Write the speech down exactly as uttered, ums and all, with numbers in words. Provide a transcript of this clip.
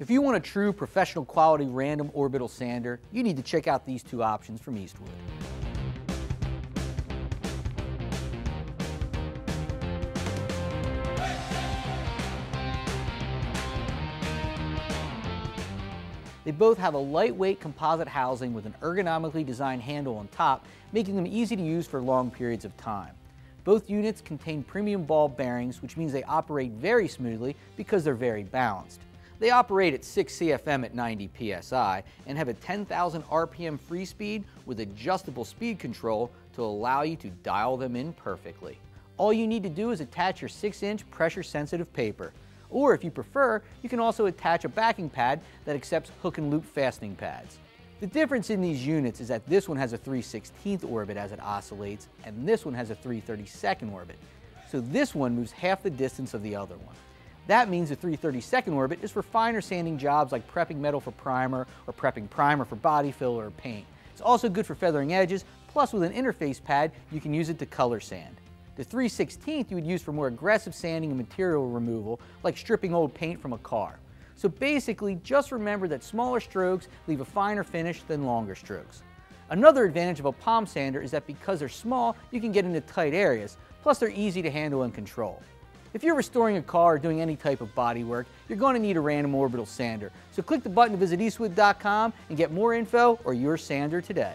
If you want a true professional quality random orbital sander, you need to check out these two options from Eastwood. They both have a lightweight composite housing with an ergonomically designed handle on top, making them easy to use for long periods of time. Both units contain premium ball bearings, which means they operate very smoothly because they're very balanced. They operate at six C F M at ninety P S I and have a ten thousand R P M free speed with adjustable speed control to allow you to dial them in perfectly. All you need to do is attach your six inch pressure-sensitive paper. Or if you prefer, you can also attach a backing pad that accepts hook and loop fastening pads. The difference in these units is that this one has a three sixteenth orbit as it oscillates, and this one has a three thirty-second orbit. So this one moves half the distance of the other one. That means the three thirty-second orbit is for finer sanding jobs like prepping metal for primer or prepping primer for body filler or paint. It's also good for feathering edges, plus with an interface pad, you can use it to color sand. The three sixteenth you would use for more aggressive sanding and material removal, like stripping old paint from a car. So basically, just remember that smaller strokes leave a finer finish than longer strokes. Another advantage of a palm sander is that because they're small, you can get into tight areas, plus they're easy to handle and control. If you're restoring a car or doing any type of body work, you're going to need a random orbital sander. So click the button to visit Eastwood dot com and get more info or your sander today.